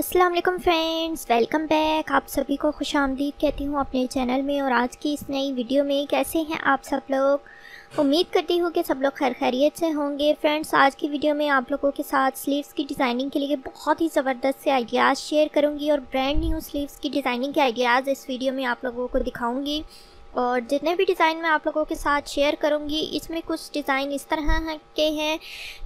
अस्सलाम वालेकुम friends, welcome back. आप सभी को खुश आमदीद कहती हूँ अपने चैनल में और आज की इस नई वीडियो में। कैसे हैं आप सब लोग? उम्मीद करती हूँ कि सब लोग खैर खैरियत से होंगे। फ्रेंड्स, आज की वीडियो में आप लोगों के साथ स्लीव्स की डिज़ाइनिंग के लिए बहुत ही ज़बरदस्त से आइडियाज़ शेयर करूँगी और ब्रांड न्यू स्लीव्स की डिज़ाइनिंग के आइडियाज़ इस वीडियो में आप लोगों को दिखाऊँगी। और जितने भी डिज़ाइन मैं आप लोगों के साथ शेयर करूंगी, इसमें कुछ डिज़ाइन इस तरह के हैं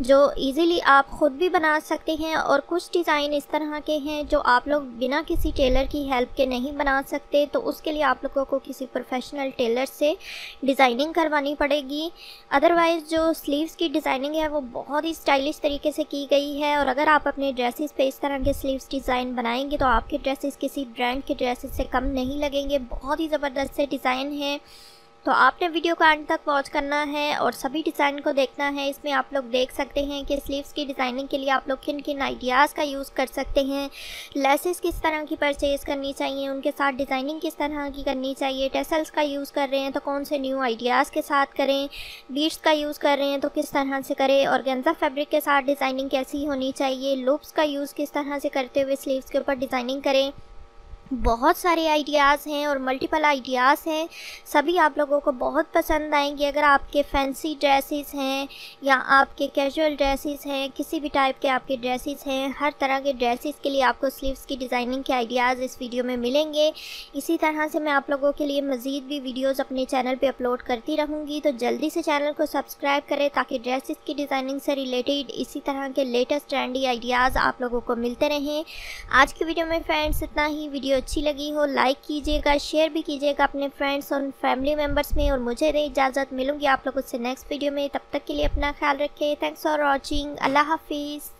जो इजीली आप ख़ुद भी बना सकते हैं और कुछ डिज़ाइन इस तरह के हैं जो आप लोग बिना किसी टेलर की हेल्प के नहीं बना सकते। तो उसके लिए आप लोगों को किसी प्रोफेशनल टेलर से डिज़ाइनिंग करवानी पड़ेगी। अदरवाइज़ जो स्लीव्स की डिज़ाइनिंग है वो बहुत ही स्टाइलिश तरीके से की गई है और अगर आप अपने ड्रेसेस पर इस तरह के स्लीव्स डिज़ाइन बनाएंगे तो आपके ड्रेसेस किसी ब्रांड के ड्रेसेस से कम नहीं लगेंगे। बहुत ही ज़बरदस्त से डिज़ाइन है, तो आपने वीडियो का अंत तक वॉच करना है और सभी डिज़ाइन को देखना है। इसमें आप लोग देख सकते हैं कि स्लीव्स की डिज़ाइनिंग के लिए आप लोग किन किन आइडियाज़ का यूज़ कर सकते हैं, लेसेस किस तरह की परचेज़ करनी चाहिए, उनके साथ डिज़ाइनिंग किस तरह की करनी चाहिए, टेसल्स का यूज़ कर रहे हैं तो कौन से न्यू आइडियाज़ के साथ करें, बीट्स का यूज़ कर रहे हैं तो किस तरह से करें, ऑर्गेन्जा फैब्रिक के साथ डिज़ाइनिंग कैसी होनी चाहिए, लूप्स का यूज़ किस तरह से करते हुए स्लीव्स के ऊपर डिज़ाइनिंग करें। बहुत सारे आइडियाज़ हैं और मल्टीपल आइडियाज़ हैं, सभी आप लोगों को बहुत पसंद आएंगे। अगर आपके फैंसी ड्रेसेस हैं या आपके कैजुअल ड्रेसेस हैं, किसी भी टाइप के आपके ड्रेसेस हैं, हर तरह के ड्रेसेस के लिए आपको स्लीव्स की डिज़ाइनिंग के आइडियाज़ इस वीडियो में मिलेंगे। इसी तरह से मैं आप लोगों के लिए मज़ीद भी वीडियोज़ अपने चैनल पर अपलोड करती रहूँगी, तो जल्दी से चैनल को सब्सक्राइब करें ताकि ड्रेसेस की डिज़ाइनिंग से रिलेटेड इसी तरह के लेटेस्ट ट्रेंडी आइडियाज़ आप लोगों को मिलते रहें। आज की वीडियो में फ्रेंड्स इतना ही। वीडियो अच्छी लगी हो लाइक कीजिएगा, शेयर भी कीजिएगा अपने फ्रेंड्स और फैमिली मेम्बर्स में और मुझे दे इजाज़त। मिलूंगी आप लोगों से नेक्स्ट वीडियो में, तब तक के लिए अपना ख्याल रखें। Thanks for watching. अल्लाह हाफिज़।